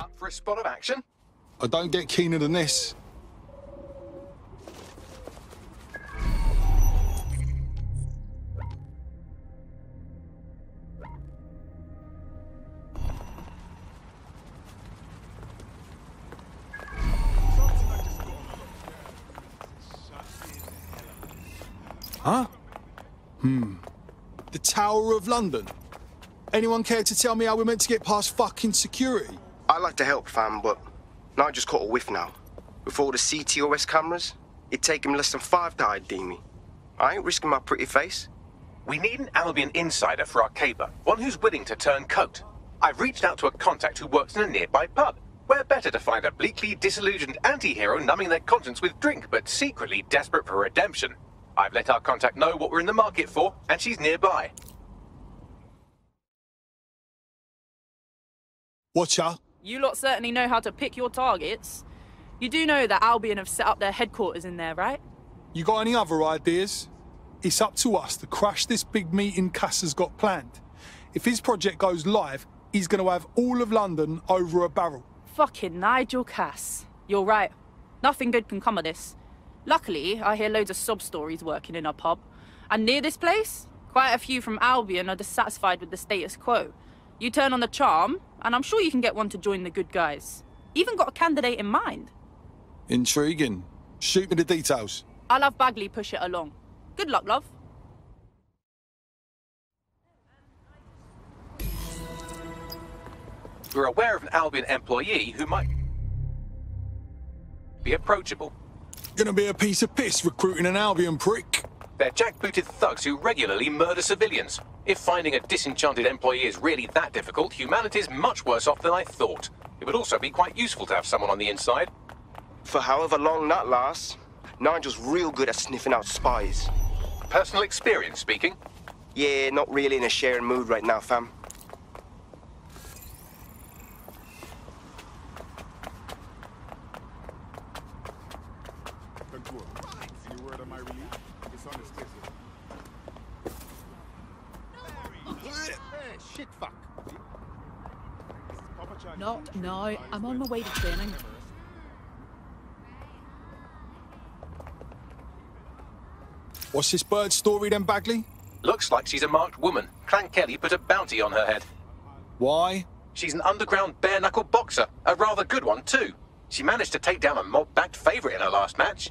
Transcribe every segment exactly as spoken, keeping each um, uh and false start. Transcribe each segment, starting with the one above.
Up for a spot of action? I don't get keener than this. Huh? Hmm. The Tower of London. Anyone care to tell me how we're meant to get past fucking security? I'd like to help, fam, but Nigel's caught a whiff now. With all the C T O S cameras, it'd take him less than five to hide Deemy. I ain't risking my pretty face. We need an Albion insider for our caper, one who's willing to turn coat. I've reached out to a contact who works in a nearby pub. Where better to find a bleakly disillusioned anti-hero numbing their conscience with drink, but secretly desperate for redemption. I've let our contact know what we're in the market for, and she's nearby. Watcher. You lot certainly know how to pick your targets. You do know that Albion have set up their headquarters in there, right? You got any other ideas? It's up to us to crash this big meeting Cass has got planned. If his project goes live, he's going to have all of London over a barrel. Fucking Nigel Cass. You're right. Nothing good can come of this. Luckily, I hear loads of sob stories working in a pub. And near this place, quite a few from Albion are dissatisfied with the status quo. You turn on the charm, and I'm sure you can get one to join the good guys. Even got a candidate in mind. Intriguing. Shoot me the details. I'll have Bagley push it along. Good luck, love. We're aware of an Albion employee who might be approachable. Gonna be a piece of piss recruiting an Albion prick. They're jackbooted thugs who regularly murder civilians. If finding a disenchanted employee is really that difficult, humanity's much worse off than I thought. It would also be quite useful to have someone on the inside. For however long that lasts, Nigel's real good at sniffing out spies. Personal experience speaking? Yeah, not really in a sharing mood right now, fam. Not no, I'm on my way to training. What's this bird story then, Bagley? Looks like she's a marked woman. Clan Kelly put a bounty on her head. Why? She's an underground bare-knuckle boxer. A rather good one, too. She managed to take down a mob-backed favourite in her last match.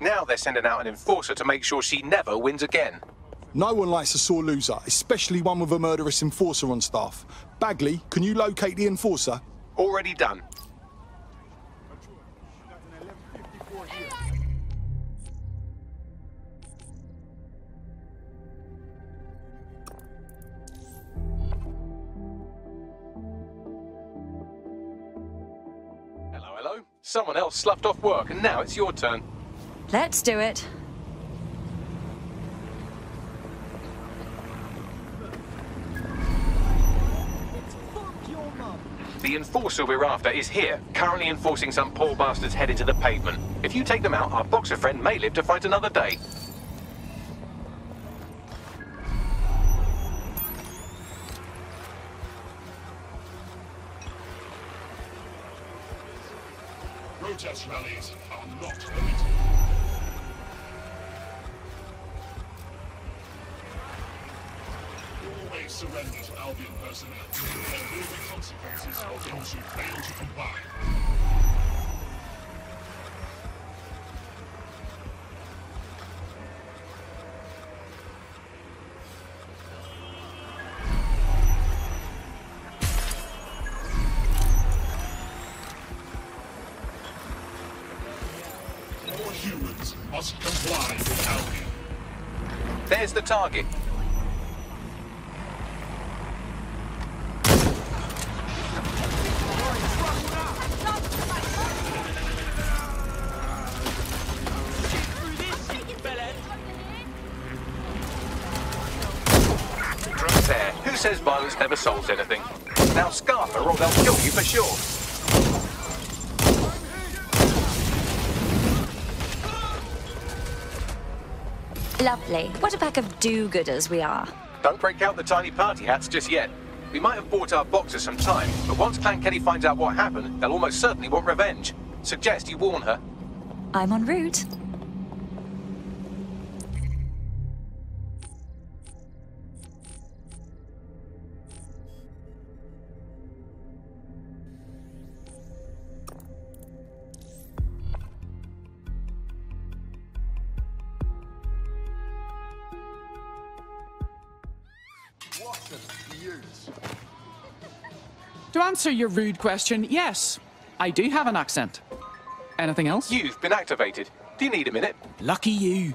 Now they're sending out an enforcer to make sure she never wins again. No one likes a sore loser, especially one with a murderous enforcer on staff. Bagley, can you locate the enforcer? Already done. Hello, hello. Someone else sloughed off work, and now it's your turn. Let's do it. The enforcer we're after is here, currently enforcing some poor bastard's head into the pavement. If you take them out, our boxer friend may live to fight another day. Protest rallies are not permitted. Always surrender to Albion personnel. There will be consequences for those who fail to comply. All humans must comply with Albion. There's the target. Says violence never solves anything. Now scarf her or they'll kill you for sure. Lovely. What a pack of do-gooders we are. Don't break out the tiny party hats just yet. We might have bought our boxer some time, but once Clan Kelly finds out what happened, they'll almost certainly want revenge. Suggest you warn her. I'm en route. To answer your rude question, yes, I do have an accent. Anything else? You've been activated. Do you need a minute? Lucky you.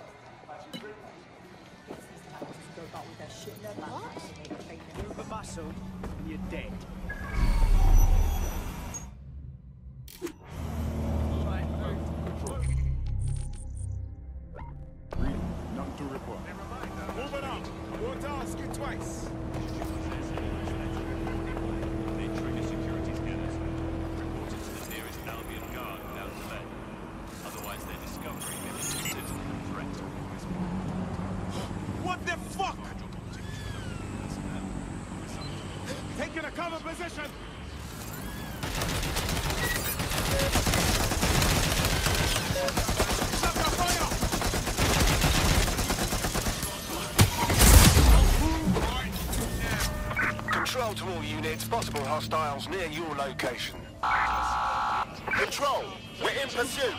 Possible hostiles near your location. Ah. Control, we're in pursuit.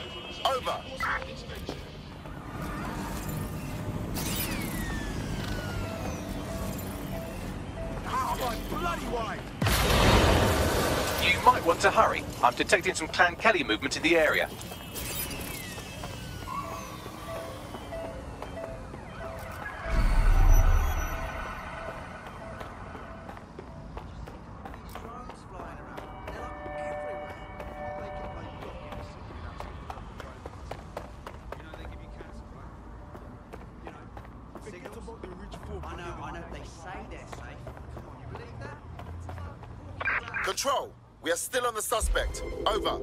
Over. Ah, my bloody wife. You might want to hurry. I'm detecting some Clan Kelly movement in the area. Suspect. Over.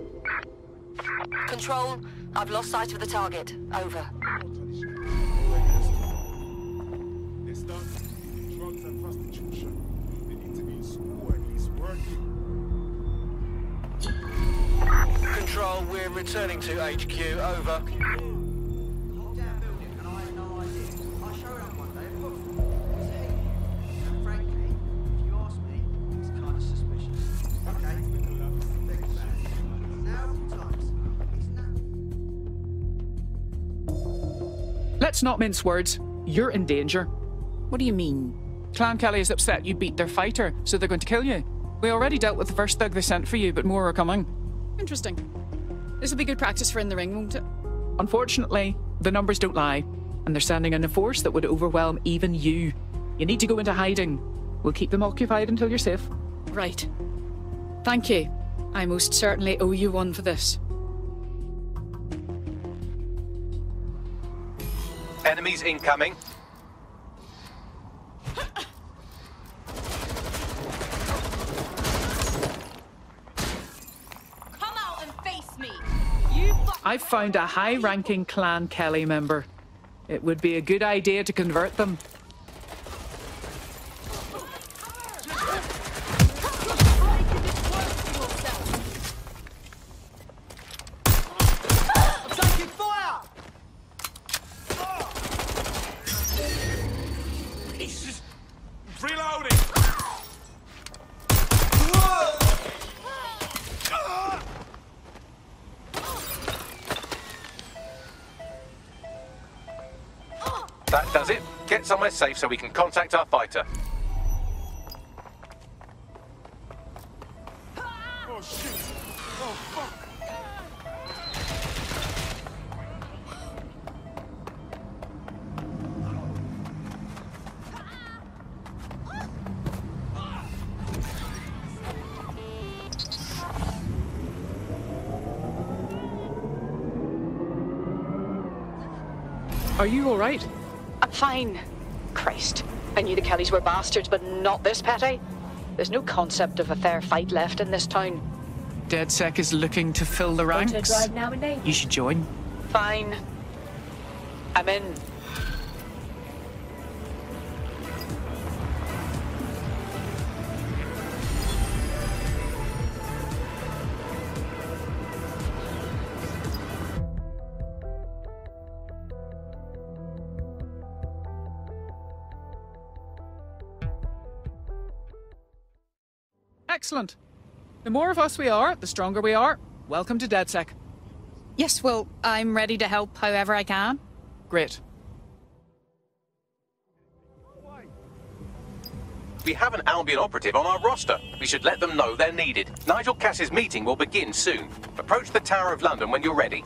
Control, I've lost sight of the target. Over. Control, we're returning to H Q. Over. Let's not mince words. You're in danger. What do you mean? Clan Kelly is upset you beat their fighter, so they're going to kill you. We already dealt with the first thug they sent for you, but more are coming. Interesting. This will be good practice for in the ring, won't it? Unfortunately, the numbers don't lie, and they're sending in a force that would overwhelm even you. You need to go into hiding. We'll keep them occupied until you're safe. Right. Thank you. I most certainly owe you one for this. Enemies incoming. Come out and face me. You I found a high-ranking Clan Kelly member. It would be a good idea to convert them. Somewhere safe so we can contact our fighter. Oh shit! Oh fuck! Are you all right? I'm fine. Christ. I knew the Kellys were bastards, but not this petty. There's no concept of a fair fight left in this town. DedSec is looking to fill the ranks. You should join. Fine. I'm in. excellent. The more of us we are, the stronger we are. Welcome to DedSec. Yes, well, I'm ready to help however I can. Great. We have an Albion operative on our roster. We should let them know they're needed. Nigel Cass's meeting will begin soon. Approach the Tower of London when you're ready.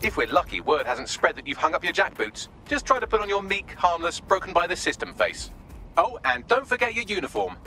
If we're lucky, word hasn't spread that you've hung up your jackboots. Just try to put on your meek, harmless, broken by the system face. Oh, and don't forget your uniform.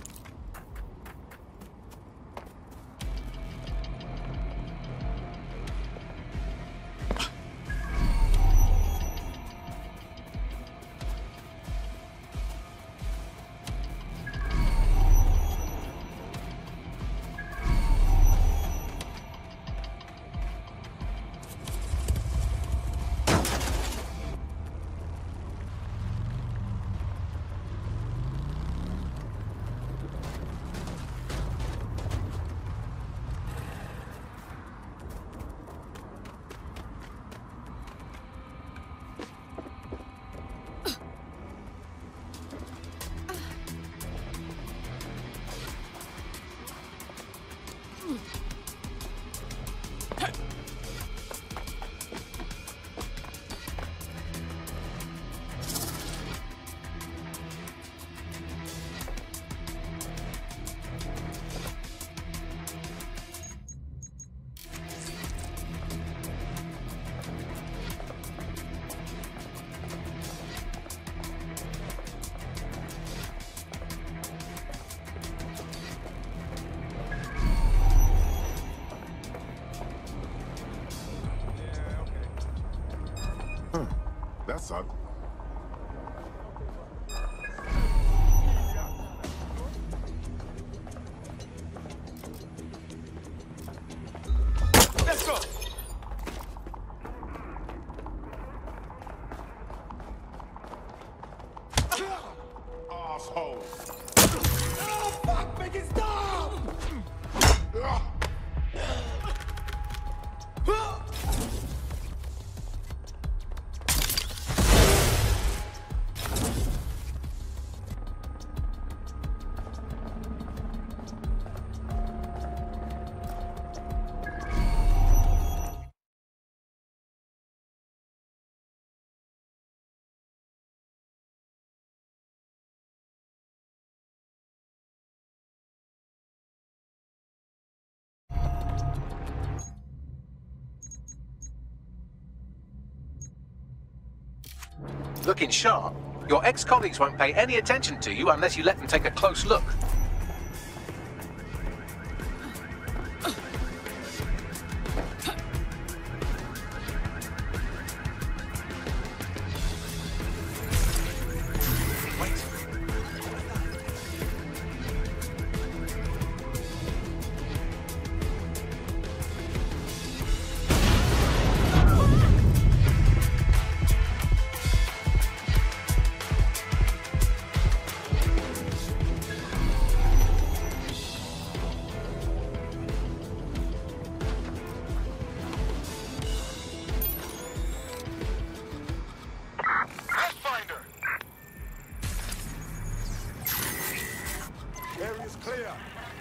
looking sharp. Your ex-colleagues won't pay any attention to you unless you let them take a close look.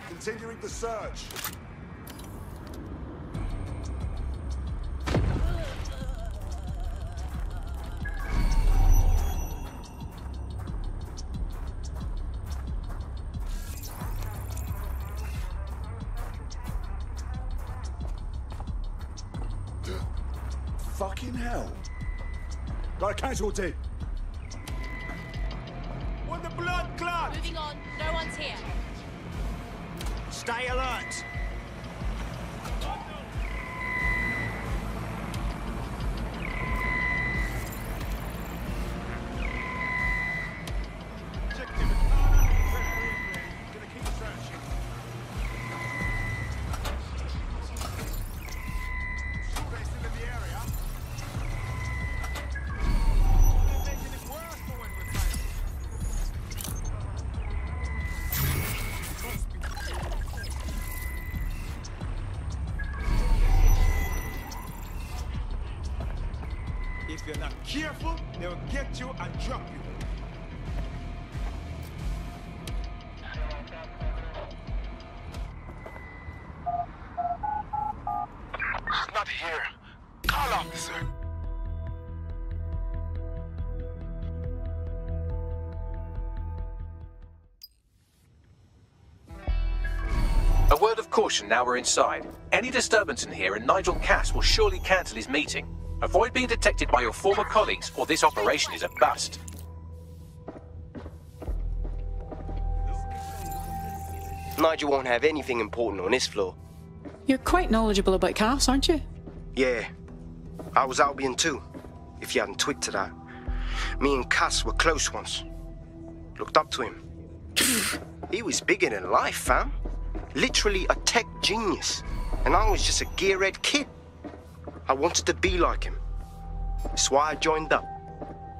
Continuing the search. Fucking hell. Got a casualty. What the blood clot? Moving on. No one's here. Stay alert! If you're not careful, they will get you and drop you. He's not here. Call officer. A word of caution now we're inside. Any disturbance in here and Nigel Cass will surely cancel his meeting. Avoid being detected by your former colleagues, or this operation is a bust. Nigel won't have anything important on this floor. You're quite knowledgeable about Cass, aren't you? Yeah. I was Albion too, if you hadn't twigged to that. Me and Cass were close once. Looked up to him. He was bigger than life, fam. Literally a tech genius. And I was just a gearhead kid. I wanted to be like him. That's why I joined up.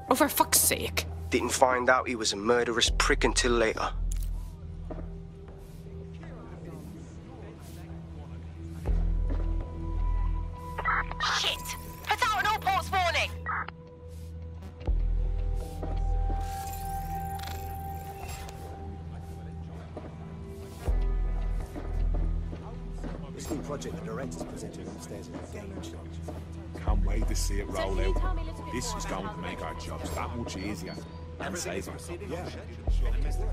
Oh, for fuck's sake. Didn't find out he was a murderous prick until later. Shit! Put out an all ports warning! This new project the director's presenting upstairs in the gauge. Can't wait to see it roll out. This is going to make our jobs that much easier and save us. Yeah.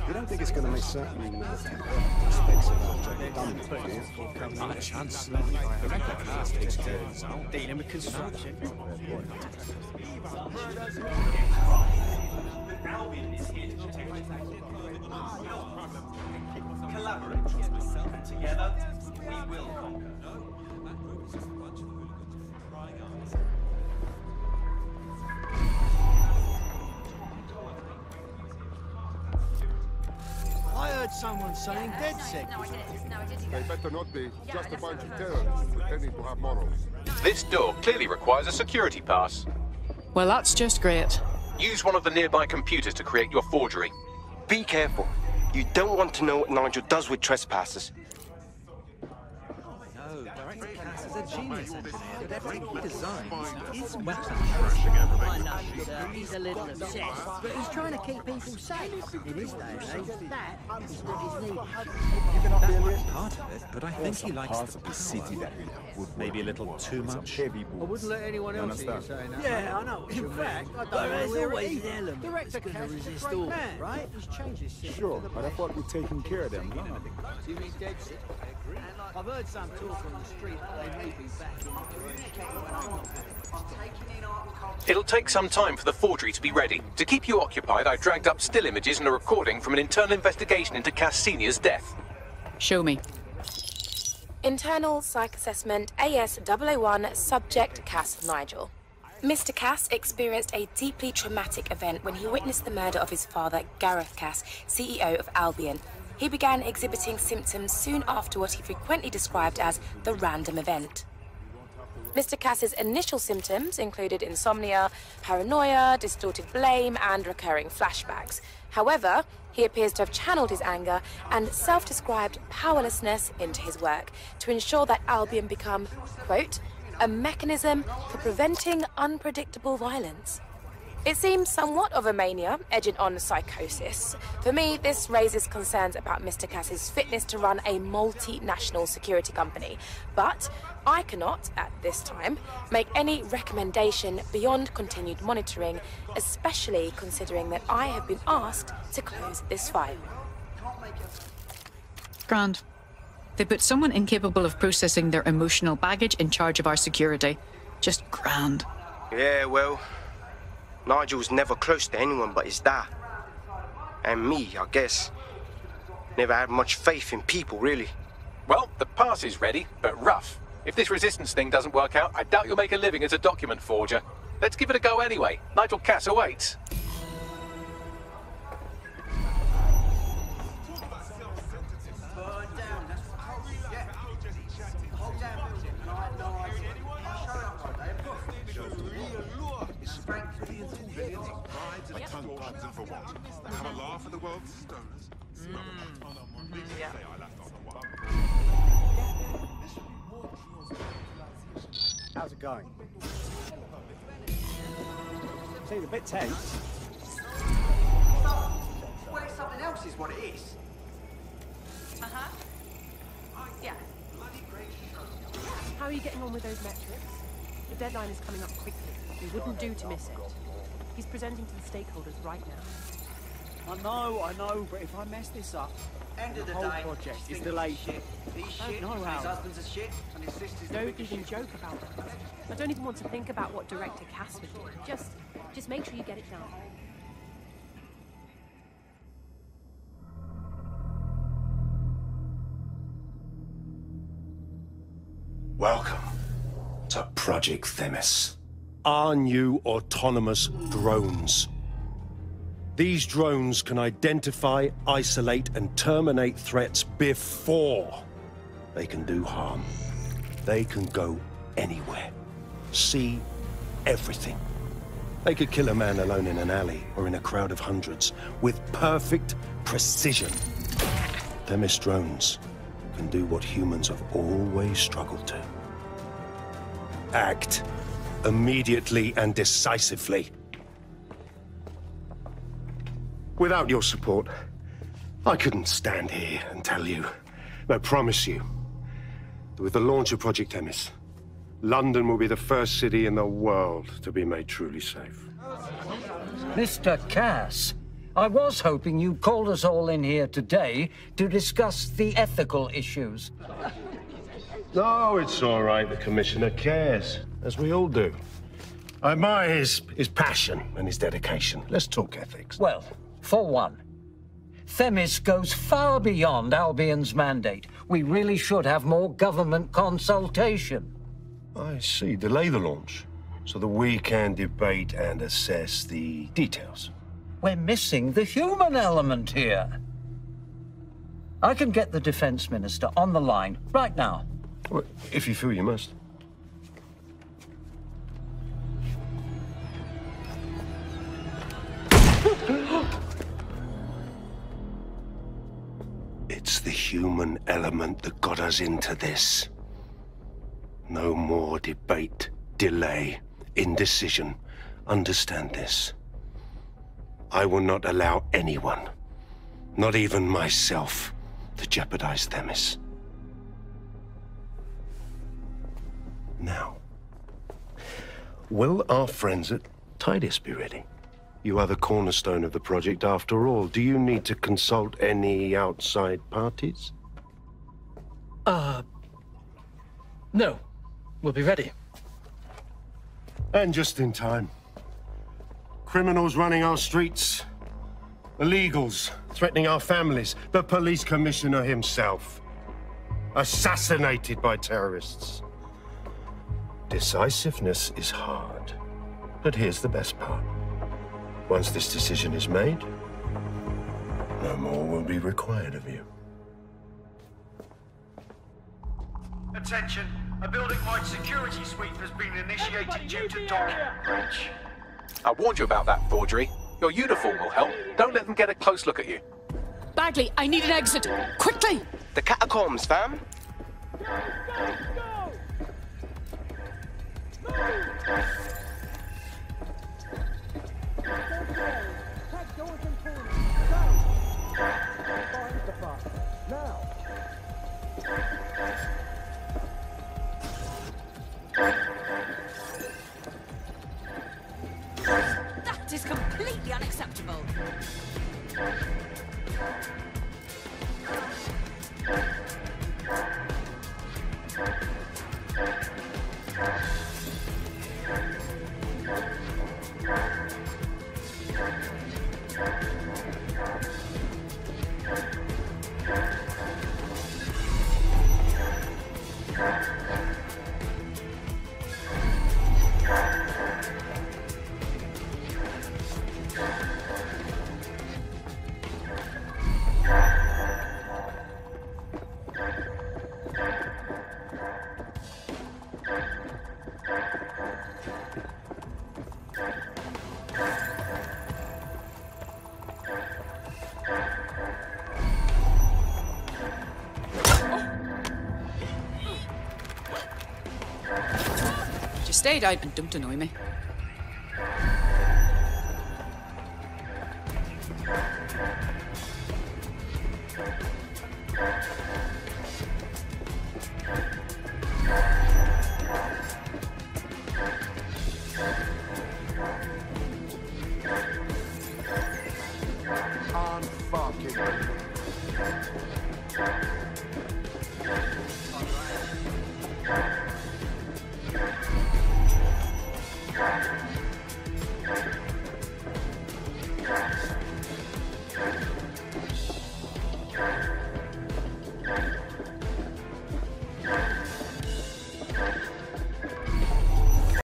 You don't think it's going to make certain aspects of our job done? Not a chance. Dealing with construction. Albion is here to protect us. Collaborate myself and together we will conquer. That group is just a bunch of hooligans crying out. I heard someone saying yeah, DedSec. No, no, I didn't. No, I didn't. They better not be yeah, just a bunch of terrorists pretending to have morals. This door clearly requires a security pass. Well, that's just great. Use one of the nearby computers to create your forgery. Be careful. You don't want to know what Nigel does with trespassers. No, Director Cass is a genius at every design. His weapon he's a little obsessed, but he's trying to keep people safe. In his day and age, that is what he's needed. That might be part of it, but I think he likes the publicity. Maybe a little too much. I wouldn't let anyone else hear you saying that. Yeah, I know. In fact, I don't know where he's element. Director Cass is a great man, right? He's changed his shit. Sure, but I thought we'd taken care of them. You mean dead shit? I agree. I've heard some talk on the street that they may be back in the... It'll take some time for the forgery to be ready. To keep you occupied, I dragged up still images and a recording from an internal investigation into Cass Senior's death. Show me. Internal psych assessment A S double oh one, subject Cass Nigel. Mister Cass experienced a deeply traumatic event when he witnessed the murder of his father, Gareth Cass, C E O of Albion. He began exhibiting symptoms soon after what he frequently described as the random event. Mister Cass's initial symptoms included insomnia, paranoia, distorted blame, and recurring flashbacks. However, he appears to have channeled his anger and self-described powerlessness into his work to ensure that Albion become, quote, a mechanism for preventing unpredictable violence. It seems somewhat of a mania, edging on psychosis. For me, this raises concerns about Mister Cass's fitness to run a multinational security company, but I cannot, at this time, make any recommendation beyond continued monitoring, especially considering that I have been asked to close this file. Grand. They put someone incapable of processing their emotional baggage in charge of our security. Just grand. Yeah, well, Nigel's never close to anyone but his dad. And me, I guess. Never had much faith in people, really. Well, the pass is ready, but rough. If this resistance thing doesn't work out, I doubt you'll make a living as a document forger. Let's give it a go anyway. Nigel Cass awaits. How's it going? Seems a bit tense. Well, it's something else is what it is. Uh-huh. Yeah. How are you getting on with those metrics? The deadline is coming up quickly. You wouldn't do to miss it. He's presenting to the stakeholders right now. I know, I know, but if I mess this up, end of the, the whole day, project is delayed. Shit. He's shit, no, his husband's a shit, and his sister's don't even shit. Joke about that. I don't even want to think about what Director Cass would do. Just, just make sure you get it done. Welcome to Project Themis. Our new autonomous drones. These drones can identify, isolate, and terminate threats before they can do harm. They can go anywhere, see everything. They could kill a man alone in an alley or in a crowd of hundreds with perfect precision. Themis drones can do what humans have always struggled to. Act immediately and decisively. Without your support, I couldn't stand here and tell you, but promise you, that with the launch of Project Themis, London will be the first city in the world to be made truly safe. Mister Cass, I was hoping you called us all in here today to discuss the ethical issues. No, it's all right. The Commissioner cares, as we all do. I admire his, his passion and his dedication. Let's talk ethics. Well, for one, Themis goes far beyond Albion's mandate. We really should have more government consultation. I see. Delay the launch so that we can debate and assess the details. We're missing the human element here. I can get the Defense Minister on the line right now. Well, if you feel you must. It's the human element that got us into this. No more debate, delay, indecision. Understand this. I will not allow anyone, not even myself, to jeopardize Themis. Now, will our friends at Tidus be ready? You are the cornerstone of the project after all. Do you need to consult any outside parties? Uh... No. We'll be ready. And just in time. Criminals running our streets. Illegals threatening our families. The police commissioner himself. Assassinated by terrorists. Decisiveness is hard. But here's the best part. Once this decision is made, no more will be required of you. Attention. A building-wide security sweep has been initiated. Everybody due to document breach. I warned you about that forgery. Your uniform will help. Don't let them get a close look at you. Bagley, I need an exit. Quickly! The catacombs, fam. Go, go, go! Move! That is completely unacceptable. Stayed out and don't annoy me.